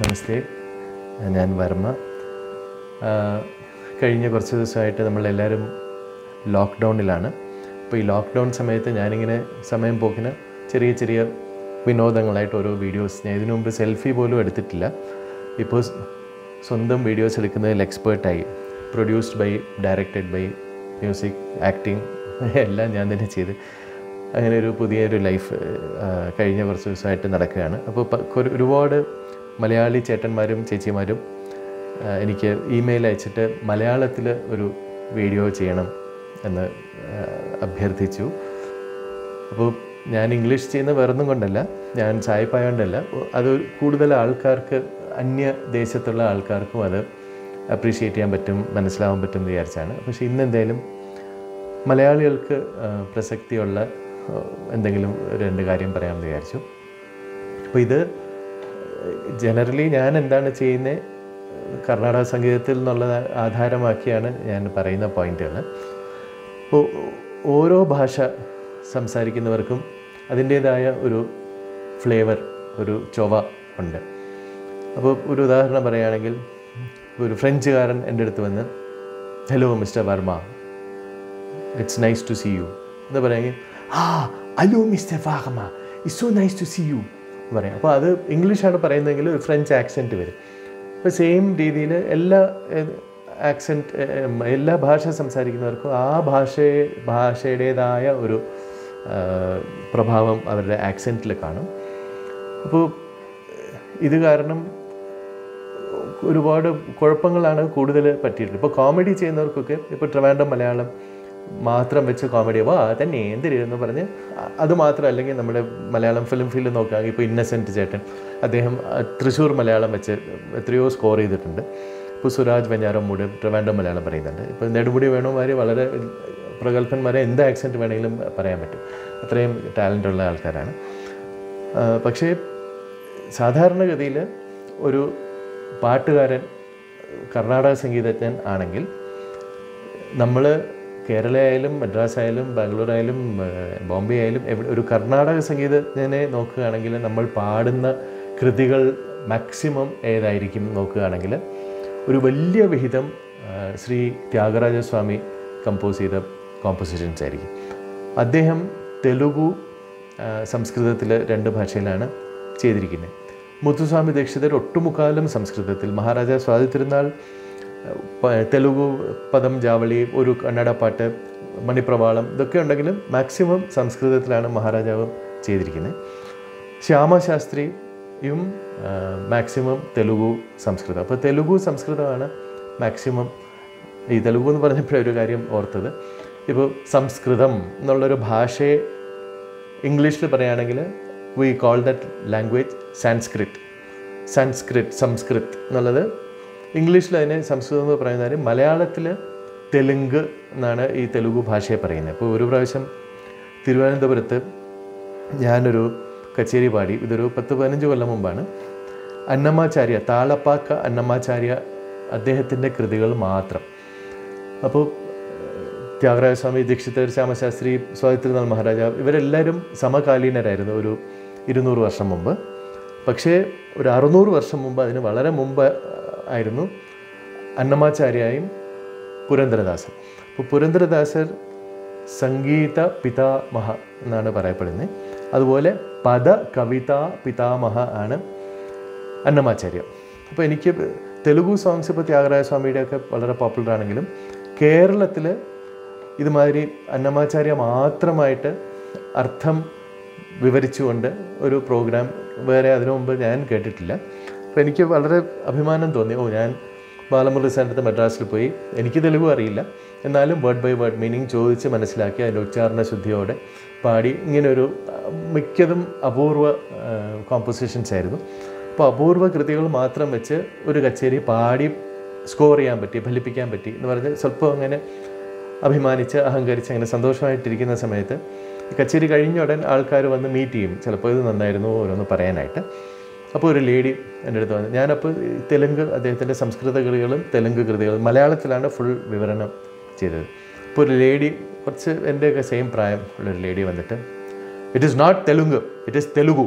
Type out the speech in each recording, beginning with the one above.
നമസ്തേ, ഞാൻ വർമ്മ. കഴിഞ്ഞ കുറച്ച് ദിവസമായിട്ട് നമ്മളെല്ലാവരും ലോക്ക്ഡൗണിലാണ്. അപ്പോൾ ഈ ലോക്ക്ഡൗൺ സമയത്ത് ഞാനിങ്ങനെ സമയം പോക്കിന് ചെറിയ ചെറിയ വിനോദങ്ങളായിട്ട് ഓരോ വീഡിയോസ്, ഞാൻ ഇതിനു മുമ്പ് സെൽഫി പോലും എടുത്തിട്ടില്ല, ഇപ്പോൾ സ്വന്തം വീഡിയോസ് എടുക്കുന്നതിൽ എക്സ്പേർട്ടായി. Produced by, directed by, music, acting എല്ലാം ഞാൻ തന്നെ ചെയ്ത് അങ്ങനെ ഒരു പുതിയൊരു ലൈഫ് കഴിഞ്ഞ കുറച്ച് ദിവസമായിട്ട് നടക്കുകയാണ്. അപ്പോൾ ഒരുപാട് മലയാളി ചേട്ടന്മാരും ചേച്ചിമാരും എനിക്ക് ഇമെയിൽ അയച്ചിട്ട് മലയാളത്തിൽ ഒരു വീഡിയോ ചെയ്യണം എന്ന് അഭ്യർത്ഥിച്ചു. അപ്പോൾ ഞാൻ ഇംഗ്ലീഷ് ചെയ്യുന്ന വേറൊന്നും കൊണ്ടല്ല, ഞാൻ സായിപ്പായോണ്ടല്ല, അത് കൂടുതൽ ആൾക്കാർക്ക്, അന്യ ദേശത്തുള്ള ആൾക്കാർക്കും അത് അപ്രീഷിയേറ്റ് ചെയ്യാൻ പറ്റും, മനസ്സിലാവാൻ പറ്റും എന്ന് വിചാരിച്ചാണ്. പക്ഷേ ഇന്നെന്തായാലും മലയാളികൾക്ക് പ്രസക്തിയുള്ള എന്തെങ്കിലും രണ്ട് കാര്യം പറയാമെന്ന് വിചാരിച്ചു. അപ്പോൾ ഇത് ജനറലി ഞാൻ എന്താണ് ചെയ്യുന്നത്, കർണാടക സംഗീതത്തിൽ നിന്നുള്ള ആധാരമാക്കിയാണ് ഞാൻ പറയുന്ന പോയിൻ്റുകൾ. അപ്പോൾ ഓരോ ഭാഷ സംസാരിക്കുന്നവർക്കും അതിൻ്റേതായ ഒരു ഫ്ലേവർ, ഒരു ചൊവ ഉണ്ട്. അപ്പോൾ ഒരു ഉദാഹരണം പറയുകയാണെങ്കിൽ, ഒരു ഫ്രഞ്ചുകാരൻ എൻ്റെ അടുത്ത് വന്ന് hello mister Varma, it's nice to see you എന്ന് പറയുമെങ്കിൽ hello mister Varma, it's so nice to see you എന്ന് പറയാം. അപ്പോൾ അത് ഇംഗ്ലീഷാണ് പറയുന്നതെങ്കിൽ ഒരു ഫ്രഞ്ച് ആക്സെൻറ്റ് വരും. അപ്പോൾ സെയിം രീതിയിൽ എല്ലാ ഭാഷ സംസാരിക്കുന്നവർക്കും ആ ഭാഷയുടേതായ ഒരു പ്രഭാവം അവരുടെ ആക്സെൻറ്റിൽ കാണും. അപ്പോൾ ഇത് കാരണം ഒരുപാട് കുഴപ്പങ്ങളാണ് കൂടുതൽ പറ്റിയിട്ടുള്ളത്. ഇപ്പോൾ കോമഡി ചെയ്യുന്നവർക്കൊക്കെ, ഇപ്പോൾ ട്രിവാൻഡ്രം മലയാളം മാത്രം വെച്ച് കോമഡി അപ്പോൾ തന്നെ എന്തിരുന്ന് പറഞ്ഞ് അത് മാത്രം, അല്ലെങ്കിൽ നമ്മുടെ മലയാളം ഫിലിം ഫീൽഡ് നോക്കുകയാണെങ്കിൽ ഇപ്പോൾ ഇന്നസെൻറ്റ് ചേട്ടൻ, അദ്ദേഹം തൃശ്ശൂർ മലയാളം വെച്ച് എത്രയോ സ്കോർ ചെയ്തിട്ടുണ്ട്. ഇപ്പോൾ സുരാജ് വെഞ്ഞാറമ്മൂട് ട്രിവാൻഡ്രം മലയാളം പറയുന്നുണ്ട്. ഇപ്പോൾ നെടുമുടി വേണുമാർ, വളരെ പ്രഗത്ഭന്മാരെ, എന്ത് ആക്സെൻറ്റ് വേണമെങ്കിലും പറയാൻ പറ്റും, അത്രയും ടാലൻ്റുള്ള ആൾക്കാരാണ്. പക്ഷേ സാധാരണഗതിയിൽ ഒരു പാട്ടുകാരൻ കർണാടക സംഗീതജ്ഞൻ ആണെങ്കിൽ നമ്മൾ കേരള ആയാലും മദ്രാസ് ആയാലും ബാംഗ്ലൂർ ആയാലും ബോംബെ ആയാലും എവിടെ ഒരു കർണാടക സംഗീതജ്ഞനെ നോക്കുകയാണെങ്കിൽ നമ്മൾ പാടുന്ന കൃതികൾ മാക്സിമം ഏതായിരിക്കും നോക്കുകയാണെങ്കിൽ ഒരു വലിയ വിഹിതം ശ്രീ ത്യാഗരാജ സ്വാമി കമ്പോസ് ചെയ്ത കോമ്പോസിഷൻസ് ആയിരിക്കും. അദ്ദേഹം തെലുഗു, സംസ്കൃതത്തിൽ രണ്ട് ഭാഷയിലാണ് ചെയ്തിരിക്കുന്നത്. മുത്തുസ്വാമി ദീക്ഷിതർ ഒട്ടുമുക്കാലും സംസ്കൃതത്തിൽ, മഹാരാജ സ്വാതി തിരുനാൾ തെലുഗു പദം, ജാവളി, ഒരു കന്നഡ പാട്ട്, മണിപ്രവാളം, ഇതൊക്കെ ഉണ്ടെങ്കിലും മാക്സിമം സംസ്കൃതത്തിലാണ് മഹാരാജാവ് ചെയ്തിരിക്കുന്നത്. ശ്യാമ ശാസ്ത്രിയും മാക്സിമം തെലുഗു, സംസ്കൃതം. അപ്പോൾ തെലുഗു സംസ്കൃതമാണ് മാക്സിമം. ഈ തെലുഗു എന്ന് പറഞ്ഞപ്പോഴൊരു കാര്യം ഓർത്തത്, ഇപ്പോൾ സംസ്കൃതം എന്നുള്ളൊരു ഭാഷയെ ഇംഗ്ലീഷിൽ പറയുകയാണെങ്കിൽ we call that language Sanskrit. Samskrit എന്നുള്ളത് ഇംഗ്ലീഷിൽ, അതിനെ സംസ്കൃതം എന്ന് പറയുന്നത് മലയാളത്തിൽ തെലുങ്ക് എന്നാണ് ഈ തെലുഗു ഭാഷയെ പറയുന്നത്. അപ്പോൾ ഒരു പ്രാവശ്യം തിരുവനന്തപുരത്ത് ഞാനൊരു കച്ചേരി പാടി, ഇതൊരു 10-15 കൊല്ലം മുമ്പാണ്. അന്നമാചാര്യ, താളപ്പാക്ക അന്നമാചാര്യ, അദ്ദേഹത്തിൻ്റെ കൃതികൾ മാത്രം. അപ്പോൾ ത്യാഗരാജസ്വാമി, ദീക്ഷിതർ, ശ്യാമശാസ്ത്രി, സ്വാതി തിരുനാൾ മഹാരാജാവ്, ഇവരെല്ലാവരും സമകാലീനരായിരുന്നു ഒരു 200 വർഷം മുമ്പ്. പക്ഷേ ഒരു 600 വർഷം മുമ്പ്, അതിന് വളരെ മുമ്പ് ആയിരുന്നു അന്നമാചാര്യയും പുരന്ദരദാസൻ. അപ്പോൾ പുരന്ദരദാസർ സംഗീത പിതാമഹ എന്നാണ് പറയപ്പെടുന്നത്. അതുപോലെ പദ കവിതാ പിതാമഹ ആണ് അന്നമാചാര്യ. അപ്പോൾ എനിക്ക് തെലുഗു സോങ്സ് ഇപ്പോൾ ത്യാഗരാജ സ്വാമിയുടെയൊക്കെ വളരെ പോപ്പുലർ ആണെങ്കിലും കേരളത്തിൽ ഇതുമാതിരി അന്നമാചാര്യ മാത്രമായിട്ട് അർത്ഥം വിവരിച്ചുകൊണ്ട് ഒരു പ്രോഗ്രാം വേറെ അതിനു മുമ്പ് ഞാൻ കേട്ടിട്ടില്ല. അപ്പോൾ എനിക്ക് വളരെ അഭിമാനം തോന്നി, ഓ, ഞാൻ ബാലമുരളി സാറിൻ്റെ മദ്രാസിൽ പോയി, എനിക്ക് തെലുഗു അറിയില്ല, എന്നാലും വേർഡ് ബൈ വേർഡ് മീനിങ് ചോദിച്ച് മനസ്സിലാക്കി അതിൻ്റെ ഉച്ചാരണ ശുദ്ധിയോടെ പാടി. ഇങ്ങനൊരു മിക്കതും അപൂർവ കോമ്പോസിഷൻസ് ആയിരുന്നു. അപ്പോൾ അപൂർവ കൃതികൾ മാത്രം വെച്ച് ഒരു കച്ചേരി പാടി സ്കോർ ചെയ്യാൻ പറ്റി, ഫലിപ്പിക്കാൻ പറ്റി എന്ന് പറഞ്ഞ് സ്വല്പം അങ്ങനെ അഭിമാനിച്ച്, അഹങ്കരിച്ച് അങ്ങനെ സന്തോഷമായിട്ടിരിക്കുന്ന സമയത്ത് കച്ചേരി കഴിഞ്ഞ ഉടൻ ആൾക്കാർ വന്ന് മീറ്റ് ചെയ്യും, ചിലപ്പോൾ ഇത് നന്നായിരുന്നു ഓരോന്ന് പറയാനായിട്ട്. അപ്പോൾ ഒരു ലേഡി എൻ്റെ അടുത്ത് വന്നു. ഞാനപ്പോൾ തെലുങ്ക്, അദ്ദേഹത്തിൻ്റെ സംസ്കൃത കൃതികളും തെലുങ്ക് കൃതികളും മലയാളത്തിലാണ് ഫുൾ വിവരണം ചെയ്തത്. അപ്പോൾ ഒരു ലേഡി, കുറച്ച് എൻ്റെയൊക്കെ സെയിം പ്രായം ഉള്ളൊരു ലേഡി വന്നിട്ട്, it is not Telugu, it is Telugu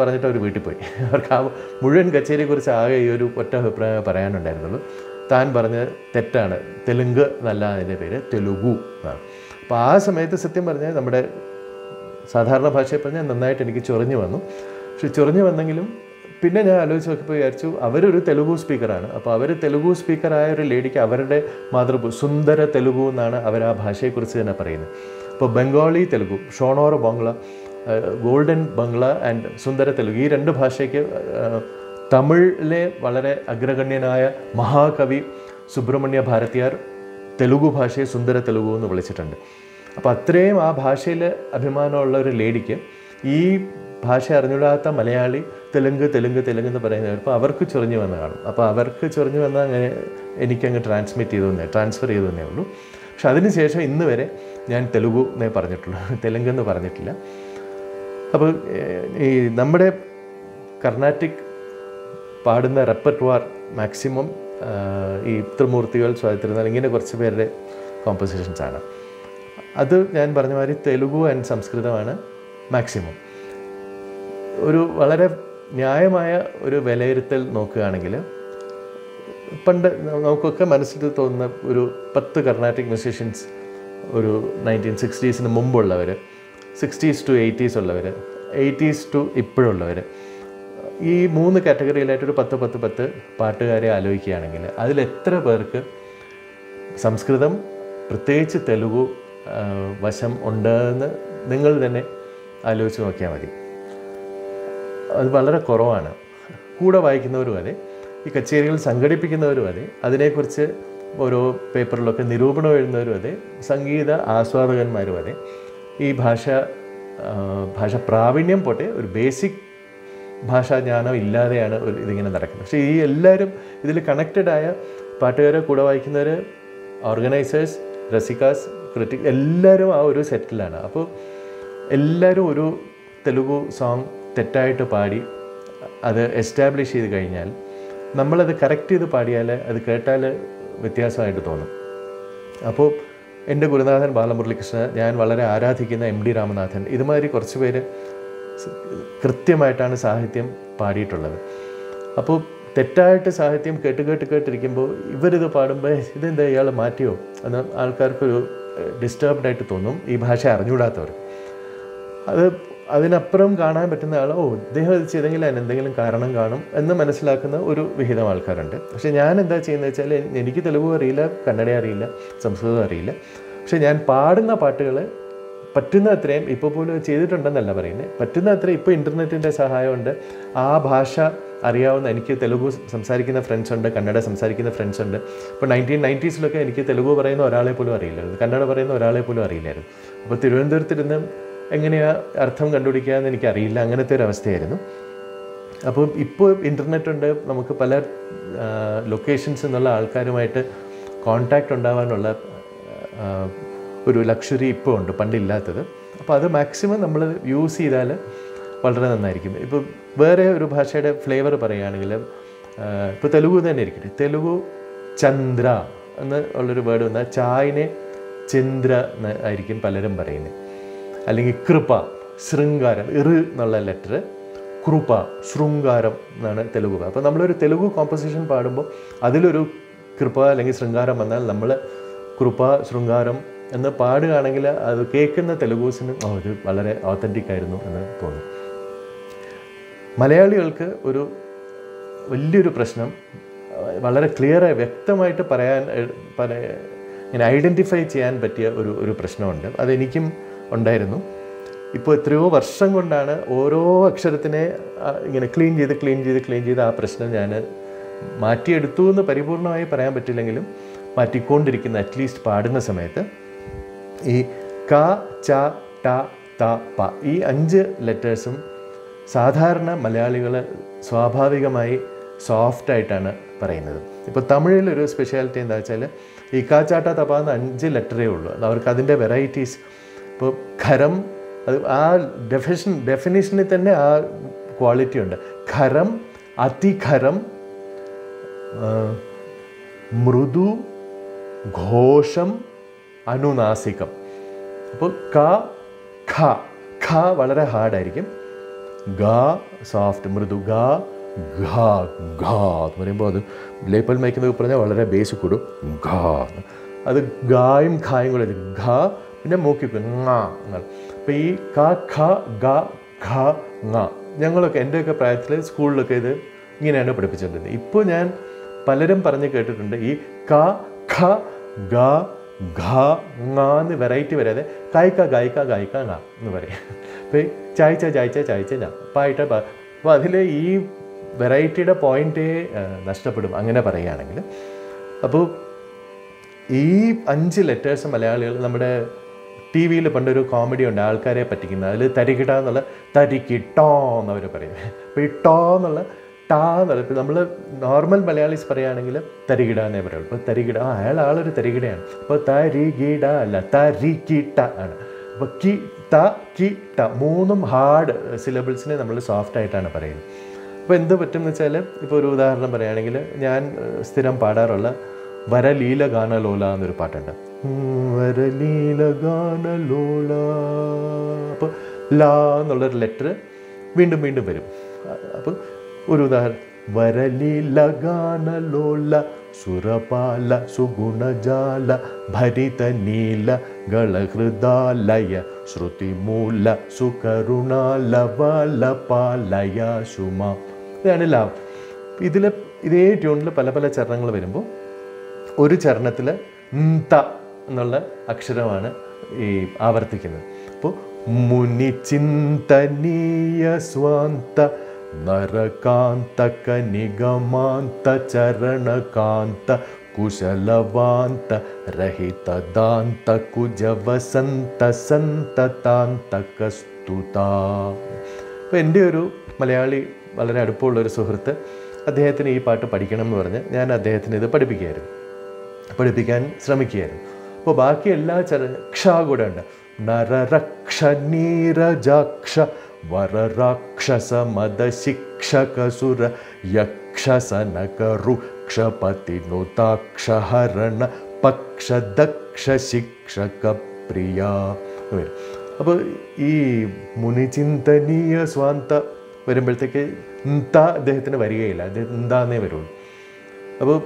പറഞ്ഞിട്ട് അവർ വീട്ടിൽ പോയി. അവർക്ക് ആ മുഴുവൻ കച്ചേരിയെക്കുറിച്ച് ആകെ ഈ ഒരു ഒറ്റ അഭിപ്രായം പറയാനുണ്ടായിരുന്നുള്ളൂ. താൻ പറഞ്ഞത് തെറ്റാണ്, തെലുങ്ക് എന്നല്ല അതിൻ്റെ പേര്, തെലുഗു എന്നാണ്. അപ്പോൾ ആ സമയത്ത് സത്യം പറഞ്ഞാൽ നമ്മുടെ സാധാരണ ഭാഷയെ പറഞ്ഞാൽ നന്നായിട്ട് എനിക്ക് ചൊറിഞ്ഞു വന്നു. പക്ഷെ ചൊറിഞ്ഞു വന്നെങ്കിലും പിന്നെ ഞാൻ ആലോചിച്ച് നോക്കിയപ്പോൾ വിചാരിച്ചു അവരൊരു തെലുഗു സ്പീക്കറാണ്. അപ്പോൾ അവർ തെലുഗു സ്പീക്കറായ ഒരു ലേഡിക്ക് അവരുടെ മാതൃഭൂമി സുന്ദര തെലുഗു എന്നാണ് അവർ ആ ഭാഷയെക്കുറിച്ച് തന്നെ പറയുന്നത്. ഇപ്പോൾ ബംഗാളി തെലുഗു, ഷോണോർ ബംഗ്ല, ഗോൾഡൻ ബംഗ്ല ആൻഡ് സുന്ദര തെലുഗു, ഈ രണ്ട് ഭാഷയ്ക്ക് തമിഴിലെ വളരെ അഗ്രഗണ്യനായ മഹാകവി സുബ്രഹ്മണ്യ ഭാരതിയാർ തെലുഗു ഭാഷയെ സുന്ദര തെലുഗു എന്ന് വിളിച്ചിട്ടുണ്ട്. അപ്പോൾ അത്രയും ആ ഭാഷയിൽ അഭിമാനമുള്ള ഒരു ലേഡിക്ക് ഈ ഭാഷ അറിഞ്ഞുകൂടാത്ത മലയാളി തെലുങ്ക് എന്ന് പറയുന്നത് അപ്പോൾ അവർക്ക് ചൊറിഞ്ഞു വന്ന കാണും. അപ്പോൾ അവർക്ക് ചൊറിഞ്ഞു വന്ന അങ്ങനെ എനിക്കങ്ങ് ട്രാൻസ്ഫർ ചെയ്തു തന്നേ ഉള്ളൂ. പക്ഷെ അതിനുശേഷം ഇന്ന് വരെ ഞാൻ തെലുഗു എന്നേ പറഞ്ഞിട്ടുള്ളൂ, തെലുങ്കെന്ന് പറഞ്ഞിട്ടില്ല. അപ്പോൾ ഈ നമ്മുടെ കർണാറ്റിക് പാടുന്ന റെപ്പർട്വാർ മാക്സിമം ഈ ത്രിമൂർത്തികൾ, സ്വാതി തിരുനാൾ, ഇങ്ങനെ കുറച്ച് പേരുടെ കോമ്പോസിഷൻസാണ്. അത് ഞാൻ പറഞ്ഞ മാതിരി തെലുഗു ആൻഡ് സംസ്കൃതമാണ് മാക്സിമം. ഒരു വളരെ ന്യായമായ ഒരു വിലയിരുത്തൽ നോക്കുകയാണെങ്കിൽ പണ്ട് നമുക്കൊക്കെ മനസ്സിൽ തോന്നുന്ന ഒരു 10 കർണാറ്റിക് മ്യൂസീഷ്യൻസ്, ഒരു 1960s മുമ്പുള്ളവർ, 60s to 80s ഉള്ളവർ, 80s to ഇപ്പോഴുള്ളവർ, ഈ 3 കാറ്റഗറിയിലായിട്ടൊരു 10 പാട്ടുകാരെ ആലോചിക്കുകയാണെങ്കിൽ അതിലെത്ര പേർക്ക് സംസ്കൃതം പ്രത്യേകിച്ച് തെലുഗു വശം ഉണ്ടെന്ന് നിങ്ങൾ തന്നെ ആലോചിച്ച് നോക്കിയാൽ മതി. അത് വളരെ കുറവാണ്. കൂടെ വായിക്കുന്നവരും അതെ, ഈ കച്ചേരികൾ സംഘടിപ്പിക്കുന്നവരും അതെ, അതിനെക്കുറിച്ച് ഓരോ പേപ്പറിലൊക്കെ നിരൂപണം എഴുതുന്നവരും അതെ, സംഗീത ആസ്വാദകന്മാരും അതെ, ഈ ഭാഷ പ്രാവീണ്യം പോട്ടെ, ഒരു ബേസിക് ഭാഷാജ്ഞാനം ഇല്ലാതെയാണ് ഇതിങ്ങനെ നടക്കുന്നത്. പക്ഷേ ഈ എല്ലാവരും ഇതിൽ കണക്റ്റഡായ പാട്ടുകാരെ, കൂടെ വായിക്കുന്നവർ, ഓർഗനൈസേഴ്സ്, രസികാസ്, ക്രിറ്റിക്, എല്ലാവരും ആ ഒരു സെറ്റിലാണ്. അപ്പോൾ എല്ലാവരും ഒരു തെലുഗു സോങ് തെറ്റായിട്ട് പാടി അത് എസ്റ്റാബ്ലിഷ് ചെയ്ത് കഴിഞ്ഞാൽ നമ്മളത് കറക്റ്റ് ചെയ്ത് പാടിയാൽ അത് കേട്ടാൽ വ്യത്യാസമായിട്ട് തോന്നും. അപ്പോൾ എൻ്റെ ഗുരുനാഥൻ ബാലമുരളികൃഷ്ണൻ, ഞാൻ വളരെ ആരാധിക്കുന്ന MD രാമനാഥൻ, ഇതുമാതിരി കുറച്ച് പേര് കൃത്യമായിട്ടാണ് സാഹിത്യം പാടിയിട്ടുള്ളത്. അപ്പോൾ തെറ്റായിട്ട് സാഹിത്യം കേട്ടിരിക്കുമ്പോൾ ഇവരിത് പാടുമ്പോൾ ഇതെന്താ ഇയാൾ മാറ്റിയോ എന്ന് ആൾക്കാർക്കൊരു ഡിസ്റ്റർബ്ഡായിട്ട് തോന്നും, ഈ ഭാഷ അറിഞ്ഞുകൂടാത്തവർ. അതിനപ്പുറം കാണാൻ പറ്റുന്ന ആൾ, ഓ ഇദ്ദേഹം ഇത് ചെയ്തെങ്കിൽ അതിനെന്തെങ്കിലും കാരണം കാണും എന്ന് മനസ്സിലാക്കുന്ന ഒരു വിഹിതം ആൾക്കാരുണ്ട്. പക്ഷേ ഞാൻ എന്താ ചെയ്യുന്നത് വെച്ചാൽ എനിക്ക് തെലുഗു അറിയില്ല, കന്നഡ അറിയില്ല, സംസ്കൃതം അറിയില്ല, പക്ഷേ ഞാൻ പാടുന്ന പാട്ടുകൾ പറ്റുന്ന അത്രയും, ഇപ്പോൾ പോലും ചെയ്തിട്ടുണ്ടെന്നല്ല പറയുന്നത്, പറ്റുന്ന അത്രയും ഇപ്പോൾ ഇൻ്റർനെറ്റിൻ്റെ സഹായമുണ്ട്, ആ ഭാഷ അറിയാവുന്ന, എനിക്ക് തെലുഗു സംസാരിക്കുന്ന ഫ്രണ്ട്സ് ഉണ്ട്, കന്നഡ സംസാരിക്കുന്ന ഫ്രണ്ട്സ് ഉണ്ട്. ഇപ്പോൾ 1990s എനിക്ക് തെലുഗു പറയുന്ന ഒരാളെ പോലും അറിയില്ലായിരുന്നു, കന്നഡ പറയുന്ന ഒരാളെ പോലും അറിയില്ലായിരുന്നു. അപ്പോൾ തിരുവനന്തപുരത്തിരുന്ന് എങ്ങനെയാണ് അർത്ഥം കണ്ടുപിടിക്കുക എന്ന് എനിക്കറിയില്ല, അങ്ങനത്തെ ഒരു അവസ്ഥയായിരുന്നു. അപ്പോൾ ഇപ്പോൾ ഇൻ്റർനെറ്റ് ഉണ്ട്, നമുക്ക് പല ലൊക്കേഷൻസ് എന്നുള്ള ആൾക്കാരുമായിട്ട് കോൺടാക്റ്റ് ഉണ്ടാവാനുള്ള ഒരു ലക്ഷറി ഇപ്പോൾ ഉണ്ട്, പണ്ടില്ലാത്തത്. അപ്പോൾ അത് മാക്സിമം നമ്മൾ യൂസ് ചെയ്താൽ വളരെ നന്നായിരിക്കും. ഇപ്പോൾ വേറെ ഒരു ഭാഷയുടെ ഫ്ലേവർ പറയുകയാണെങ്കിൽ, ഇപ്പോൾ തെലുഗു തന്നെ ഇരിക്കട്ടെ, തെലുഗു ചന്ദ്ര എന്ന് ഉള്ളൊരു വേർഡ് വന്നാൽ ചായനെ ചന്ദ്ര എന്ന് ആയിരിക്കും പലരും പറയുന്നത്. അല്ലെങ്കിൽ കൃപ, ശൃംഗാരം, എന്നുള്ള ലെറ്റർ, കൃപ, ശൃംഗാരം എന്നാണ് തെലുഗു. അപ്പോൾ നമ്മളൊരു തെലുഗു കോമ്പോസിഷൻ പാടുമ്പോൾ അതിലൊരു കൃപ അല്ലെങ്കിൽ ശൃംഗാരം വന്നാൽ നമ്മൾ കൃപ ശൃംഗാരം എന്ന് പാടുകയാണെങ്കിൽ അത് കേൾക്കുന്ന തെലുഗൂസിന് അത് വളരെ ഓത്തൻറ്റിക് ആയിരുന്നു എന്ന് തോന്നും. മലയാളികൾക്ക് ഒരു വലിയൊരു പ്രശ്നം, വളരെ ക്ലിയറായി വ്യക്തമായിട്ട് ഇങ്ങനെ ഐഡൻറ്റിഫൈ ചെയ്യാൻ പറ്റിയ ഒരു പ്രശ്നമുണ്ട്. അതെനിക്കും ഉണ്ടായിരുന്നു. ഇപ്പോൾ എത്രയോ വർഷം കൊണ്ടാണ് ഓരോ അക്ഷരത്തിനെ ഇങ്ങനെ ക്ലീൻ ചെയ്ത് ആ പ്രശ്നം ഞാൻ മാറ്റിയെടുത്തു എന്ന് പരിപൂർണമായി പറയാൻ പറ്റില്ലെങ്കിലും മാറ്റിക്കൊണ്ടിരിക്കുന്ന, അറ്റ്ലീസ്റ്റ് പാടുന്ന സമയത്ത് ഈ ക, ച, ട, ത, പ, ഈ 5 ലെറ്റേഴ്സും സാധാരണ മലയാളികൾ സ്വാഭാവികമായി സോഫ്റ്റായിട്ടാണ് പറയുന്നത്. ഇപ്പോൾ തമിഴിലൊരു സ്പെഷ്യാലിറ്റി എന്താ വെച്ചാൽ ഈ ക, ച, ട, ത, പ എന്ന 5 ലെറ്ററേ ഉള്ളൂ. അവർക്ക് അതിൻ്റെ വെറൈറ്റീസ്, ഇപ്പോൾ ഖരം, അത് ആ ഡെഫിനിഷനിൽ തന്നെ ആ ക്വാളിറ്റി ഉണ്ട്. ഖരം, അതിഖരം, മൃദു, ഘോഷം, അനുനാസികം. അപ്പോൾ ക, ഖ, ഖ വളരെ ഹാർഡായിരിക്കും, Ga, soft, mrudu ga, ga, ga. The lapel making the upper base kudu, ga. Other gaim kaing or ga, in a moki na. P, ka, ka, ga, ka, na. Young look end a priceless, school look at the end up a picture. Ipunan, paladin paranacated e, ka, ka, ga, ga, na, the variety where kaika, gaika, gaika, na. Chai cha chai cha chai cha na. Paita pa. Vadhile e variety da point e nashtapadum. Angana parayanengile. Appo e 5 letters Malayalathil nammade TV il pandoru comedy und aalkare pattikina. Adile tarikita ennulla tarikito ennu avaru parayum. Appo ee to ennulla ta ennu ipo nammal normal Malayalis parayanengile tarikida ennu parayum. Appo tarikida ayal aal oru tarikidayanu. Appo tarikida alla tarikita aanu. Appo ki Ta, ki, ta. Moonum hard syllables ne nammal soft aitana parayunnu. Appo endu pattum ennachalu ipo oru udaharanam parayanengile njan sthiram paadarulla Vara Leela Gana Lola ennoru paattundu. Vara Leela Gana Lola. Appo la ennulla letter veendum veendum varum. Appo oru udaharanam Vara Leela Gana Lola. Surapala Sugunajala Bharita Nila Galakridalaya Shruti Mula Sukaruna Lavala Palaya Shuma. This is love. This tune is Palapala Charanga Verimbo. Uri Charnatilla Nta Nola Aksharavana Avartikina. Munichintaniya Swanta. Narakanta Kanigamanta Charanakanta Kushalavanta Rahita Danta Kujavasanta Santa Tanta Kastuta. When Duru Malayali Valanad Polar Suhrta, Adhetani part of Padikanam Varna, and Adhetani the Padipikar. Padipikan Sramikir. Pobaki Lacha Ksha Godanda Nararaksha Nira Jaksha. Vara Rakshasa Madashiksha Kasura Yaksha Sanakaru Kshapati Notaksha Harana Paksha Daksha Shikshaka Priya. Now, this Munichintaniya Swanta Varimbaltheke Nta Dehathana Variyayla. Nta Ne Varul. Now,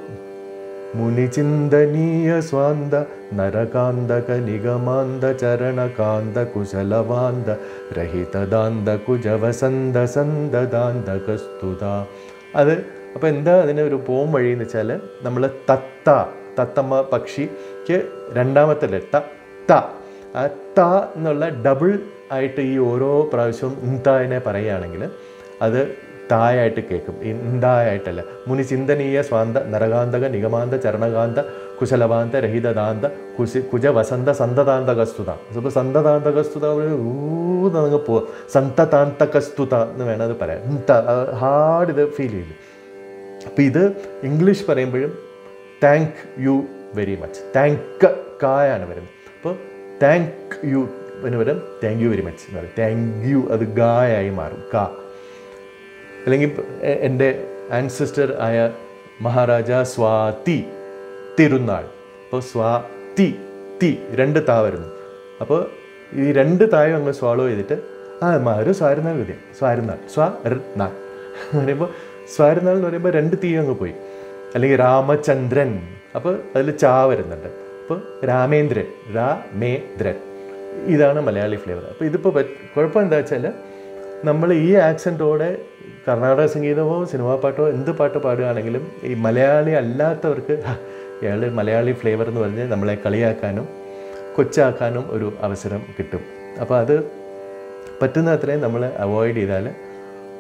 Munichintaniya Swanta Narakanda Kanigamanda Charanakanda Kushalavanda Rahita Danda Kujavasanda Sanda Danda Kastuda. That's why we poem in the challenge. We have Tatta, Tatama Pakshi, Randamata Letta, Ta. Ta is double IT Euro Pravishum Nta in a Parayanangla. That's Thai at cake, Indai at Tella, Munichintaniya Swanta, Naraganda, Nigamanda, Charanaganda, Kushalavanta, Rahida Danda, Kuja Vasanda, Santa Danda Kastuda. So Santa Danda Kastuda, Santa Tanta Kastuta, no another parent. Hard the feeling. Pither, English parambulum, thank you very much. Thank Kaya and thank you whenever, thank you very much. Thank you, the guy I mark. And the ancestor Aya Maharaja Swathi Thirunal. Swathi Ti Renda Tavaran. Upper Renda Thai on the swallow editor. Ah, Maru Swarna with it. Swarna, Swarna. Swarna, remember Renda Tiangapui. Alling Ramachandran. Upper a little chavaran. Ramendre, Ramendre. Idana Malayali flavor. Pidipopet, Korpan da Chella. Number E accent order. Karnataka Singitho, cinema pato, in the part of Padanagilum, a Malayali, a lot of Malayali flavour, Namala Kaliakanum, Kocha Kanum, Uru Avasaram Kitum. Apather Patana train, Namala avoid Idala,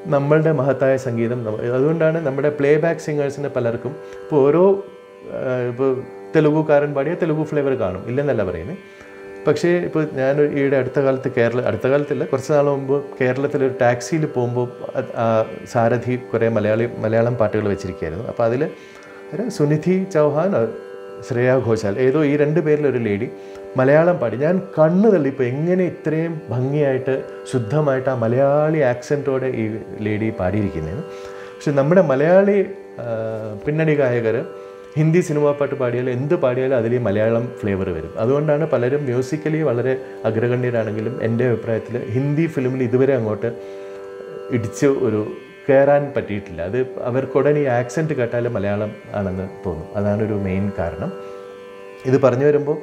Namada Mahatai Sangitam, Alundana, Namada playback singers in a Palarkum, Poro Telugu Karan Badia, Telugu flavour Ganum, Ilana Lavarine. Pakshe, if you eat at the Kerala, at the Kerala, Korsalombo, Kerala, taxi, Pombo, Sarathi, Kore, Malayalam, particular Vichikero, Apadile, Sunithi, Chauhan, or Sreya Ghoshal, Edo, Irenda Bailey lady, Malayalam Padijan, Kanda the Lipangani, Trem, Bangiaita, Suddhamata, Malayali accent or a lady Padikin. So, numbered a Malayali Pinadiga. Hindi cinema part padiyal, endu padiyal adile Malayalam flavor varum. Adondana palarum musically valare agraganniraanengilum ende aprayathile Hindi film il iduvare angotte ഇടിച്ച് ഒരു കയറാൻ പറ്റിയിട്ടില്ല. അത് അവർക്കുടനെ ഈ accent കേട്ടാൽ മലയാളം ആണെന്ന് തോന്നും. അതാണൊരു main കാരണം. ഇത് പറഞ്ഞു വരുമ്പോൾ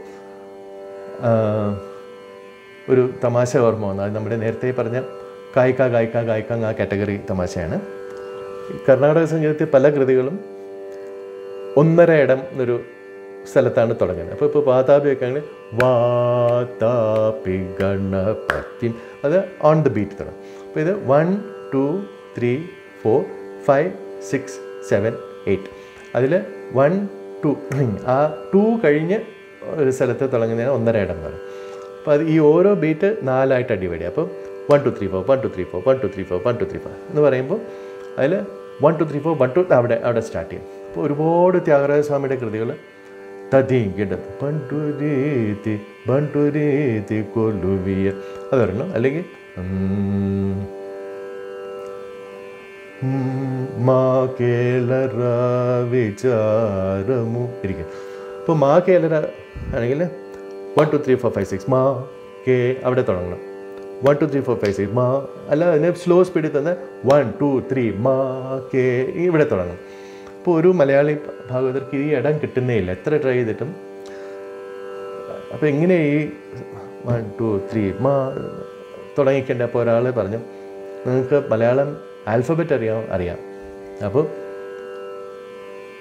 ഒരു തമാശ ഓർമ്മ വന്നു. അത് നമ്മുടെ നേരത്തെ പറഞ്ഞ കായിക ഗായിക ഗായിക ആ കാറ്റഗറി തമാശയാണ്. കർണാടക സംഗീതത്തിൽ പല കൃതികളും ഒന്നര ഇടം എന്നൊരു സ്ഥലത്താണ് തുടങ്ങുന്നത്. അപ്പോൾ ഇപ്പോൾ വാതാപിയൊക്കെയാണ് വാതാപി ഗണപതി, അത് ഓൺ ദ ബീറ്റ് തുടങ്ങും. അപ്പോൾ ഇത് 1, 2, 3, 4, 5, 6, 7, 8 അതിൽ 1, 2 ആ 2 കഴിഞ്ഞ് ഒരു സ്ഥലത്ത് തുടങ്ങുന്നതിന് ഒന്നര ഇടം പറയും. അപ്പോൾ അത് ഈ ഓരോ ബീറ്റ് 4 അടിപൊളി. അപ്പോൾ 1, 2, 3, 4, 1, 2, 3, 4, 1, 2, 3, 4 എന്ന് പറയുമ്പോൾ അതിൽ 1, 2, 3, 4, 1, 2 അവിടെ സ്റ്റാർട്ട് ചെയ്യും. അപ്പോൾ ഒരുപാട് ത്യാഗരാജ സ്വാമിയുടെ കൃതികൾ തതിങ്കിടം പണ്ടുരീതി പണ്ടുരീതി കൊലുവിയ അത് വരണം. അല്ലെങ്കിൽ വിചാരമു ഇരിക്കും. അപ്പോൾ മാ കേലറ ആണെങ്കിൽ 1, 2, 3, 4, 5, 6 മാ കേ അവിടെ തുടങ്ങണം. 1, 2, 3, 4, 5, 6 മാ അല്ല, അതിന് സ്ലോ സ്പീഡിൽ തന്നെ 1, 2, 3 മാ കേ ഇവിടെ തുടങ്ങണം. ഇപ്പോൾ ഒരു മലയാളി ഭാഗവതർക്ക് ഈ ഇടം കിട്ടുന്നേ ഇല്ല, എത്ര ട്രൈ ചെയ്തിട്ടും. അപ്പോൾ എങ്ങനെ ഈ 1, 2, 3 മാ തുടങ്ങിക്കേണ്ട? അപ്പോൾ ഒരാൾ പറഞ്ഞു, നിങ്ങൾക്ക് മലയാളം ആൽഫബറ്റ് അറിയാം. അപ്പോൾ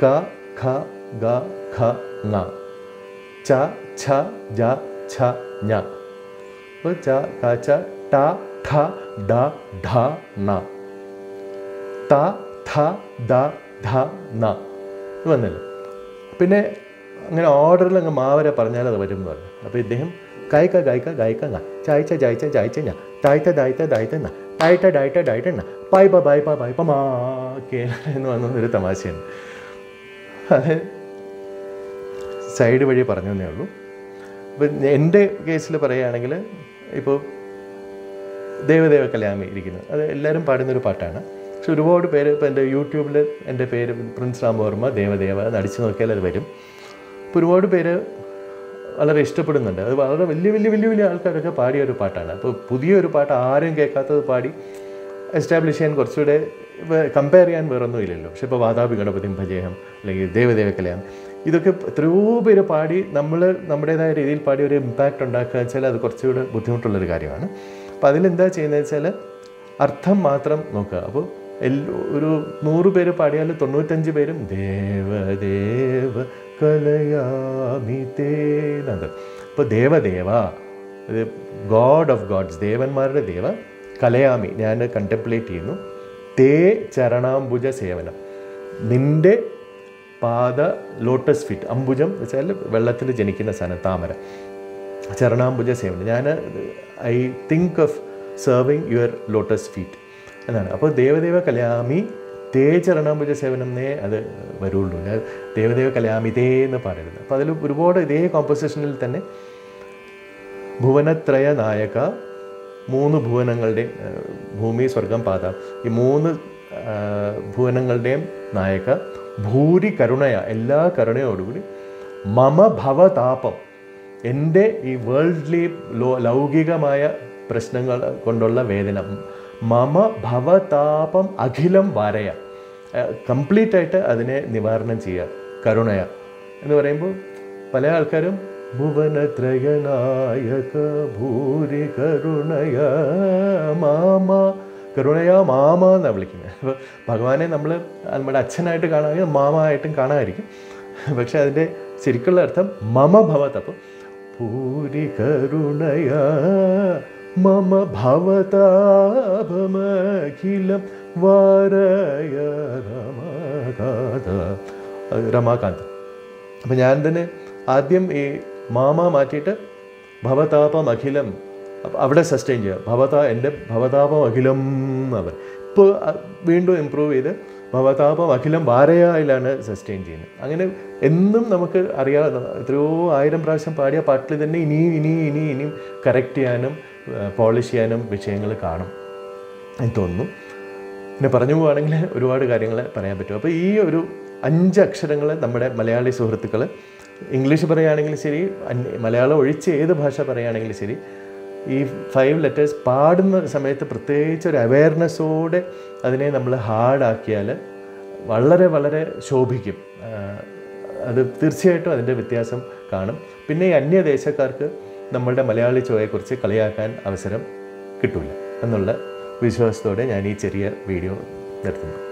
ക ഖ ഗ ഖ ങ ച ഛ ജ ഛ ഞ. അപ്പോൾ ച ക ച ട ഠ ഡ ഢ ണ ത ഥ ദ ധ ന ഇത് വന്നല്ലോ. പിന്നെ അങ്ങനെ ഓർഡറിൽ അങ്ങ് മാവരെ പറഞ്ഞാൽ അത് വരും എന്ന് പറഞ്ഞു. അപ്പോൾ ഇദ്ദേഹം കായിക ഗായിക ഗായിക ങ ചായ്ച്ച ചായ്ച്ച ചായ്ച്ച ഞ താഴ്ത്ത താഴ്ത്ത താഴ്ത്ത ന ഡയറ്റ ഡയറ്റ ഡയറ്റ എണ്ണ പായ്പ പായ്പ പായ്പ മാ കേരള എന്ന് വന്നൊരു തമാശയാണ്. അത് സൈഡ് വഴി പറഞ്ഞു തന്നേ ഉള്ളൂ. അപ്പം എൻ്റെ കേസിൽ പറയുകയാണെങ്കിൽ ഇപ്പോൾ ദേവദേവ കലാമി ഇരിക്കുന്നത് അത് എല്ലാവരും പാടുന്നൊരു പാട്ടാണ്. പക്ഷെ ഒരുപാട് പേര് ഇപ്പോൾ എൻ്റെ യൂട്യൂബിൽ എൻ്റെ പേര് പ്രിൻസ് രാമവർമ്മ ദേവദേവ എന്ന് അടിച്ചു നോക്കിയാൽ അത് വരും. അപ്പോൾ ഒരുപാട് പേര് വളരെ ഇഷ്ടപ്പെടുന്നുണ്ട്. അത് വളരെ വലിയ വലിയ വലിയ വലിയ ആൾക്കാരൊക്കെ പാടിയ ഒരു പാട്ടാണ്. അപ്പോൾ പുതിയൊരു പാട്ട് ആരും കേൾക്കാത്തത് പാടി എസ്റ്റാബ്ലിഷ് ചെയ്യാൻ കുറച്ചുകൂടെ കമ്പയർ ചെയ്യാൻ വേറൊന്നും ഇല്ലല്ലോ. പക്ഷെ ഇപ്പോൾ വാതാപി ഗണപതിയും ഭജയം അല്ലെങ്കിൽ ദേവദേവ കലയം ഇതൊക്കെ എത്രയോ പേര് പാടി നമ്മൾ നമ്മുടേതായ രീതിയിൽ പാടി ഒരു ഇമ്പാക്റ്റ് ഉണ്ടാക്കുക വെച്ചാൽ അത് കുറച്ചുകൂടെ ബുദ്ധിമുട്ടുള്ളൊരു കാര്യമാണ്. അപ്പോൾ അതിലെന്താ ചെയ്യുന്നത് വെച്ചാൽ അർത്ഥം മാത്രം നോക്കുക. അപ്പോൾ ഒരു 100 പേര് പാടിയാൽ 95 പേരും ദേവദേവ കലയാമി തേനത്. ഇപ്പോൾ ദേവദേവ ഇത് ഗോഡ് ഓഫ് ഗോഡ്സ് ദേവന്മാരുടെ ദേവ കലയാമി ഞാൻ കണ്ടംപ്ലേറ്റ് ചെയ്യുന്നു. തേ ചരണാംബുജ സേവനം നിൻ്റെ പാദ ലോട്ടസ് ഫിറ്റ് അംബുജം വെച്ചാൽ വെള്ളത്തിൽ ജനിക്കുന്ന സാധനം താമര ചരണാംബുജ സേവനം ഞാൻ I think of serving your lotus feet എന്നാണ്. അപ്പോൾ ദേവദേവ കലയാമി തേ ചരണാംബുജ സേവനം എന്നേ അത് വരുള്ളൂ. ഞാൻ ദേവദേവ കലയാമി തേ എന്ന് പറയരുത്. അപ്പോൾ അതിൽ ഒരുപാട് ഇതേ കോമ്പോസിഷനിൽ തന്നെ ഭുവനത്രയ നായക 3 ഭുവനങ്ങളുടെയും ഭൂമി സ്വർഗം പാതാം ഈ 3 ഭുവനങ്ങളുടെയും നായക ഭൂരി കരുണയ എല്ലാ കരുണയോടുകൂടി മമ ഭവതാപം എൻ്റെ ഈ വേൾഡ്ലി ലൗകികമായ പ്രശ്നങ്ങൾ കൊണ്ടുള്ള വേദന മമ ഭവതാപം അഖിലം വാരയ കംപ്ലീറ്റായിട്ട് അതിനെ നിവാരണം ചെയ്യുക കരുണയ എന്ന് പറയുമ്പോൾ പല ആൾക്കാരും ഭുവനത്രയനായക ഭൂരി കരുണയ മാമ കരുണയ മാമ എന്നാണ് വിളിക്കുന്നത്. അപ്പോൾ ഭഗവാനെ നമ്മൾ നമ്മുടെ അച്ഛനായിട്ട് കാണാമെങ്കിൽ മാമയായിട്ടും കാണാമായിരിക്കും. പക്ഷെ അതിൻ്റെ ശരിക്കുള്ള അർത്ഥം മമ ഭവതാപം ഭൂരി കരുണയ മമ ഭവതാപമഖിലം വാരയ രമാകാന്ത രമാകാന്ത. അപ്പം ഞാൻ തന്നെ ആദ്യം ഈ മാമ മാറ്റിയിട്ട് ഭവതാപം അഖിലം അവിടെ സസ്റ്റെയിൻ ചെയ്യുക എൻ്റെ ഭവതാപം അഖിലം അവർ ഇപ്പോൾ വീണ്ടും ഇമ്പ്രൂവ് ചെയ്ത് ഭവതാപം അഖിലം വാരയായിലാണ് സസ്റ്റെയിൻ ചെയ്യുന്നത്. അങ്ങനെ എന്നും നമുക്ക് അറിയാവുന്ന എത്രയോ 1000 പ്രാവശ്യം പാടിയ പാട്ടിൽ തന്നെ ഇനിയും ഇനിയും ഇനിയും ഇനിയും കറക്റ്റ് ചെയ്യാനും പോളിഷ് ചെയ്യാനും വിഷയങ്ങൾ കാണും എന്ന് തോന്നുന്നു. പിന്നെ പറഞ്ഞു പോവുകയാണെങ്കിൽ ഒരുപാട് കാര്യങ്ങൾ പറയാൻ പറ്റും. അപ്പോൾ ഈ ഒരു 5 അക്ഷരങ്ങൾ നമ്മുടെ മലയാളി സുഹൃത്തുക്കൾ ഇംഗ്ലീഷ് പറയുകയാണെങ്കിലും ശരി മലയാളം ഒഴിച്ച് ഏത് ഭാഷ പറയുകയാണെങ്കിലും ശരി these five letters awareness ode adine nammal hard aakiyal valare valare shobhikum adu തീർച്ചയായിട്ടും adinte vyathyasam kaanum pinne anya deshakarku nammalde malayali choye kuriche kaliyakkan avasaram kittulla ennulla vishwasathode njan ee cheriya video nedathu.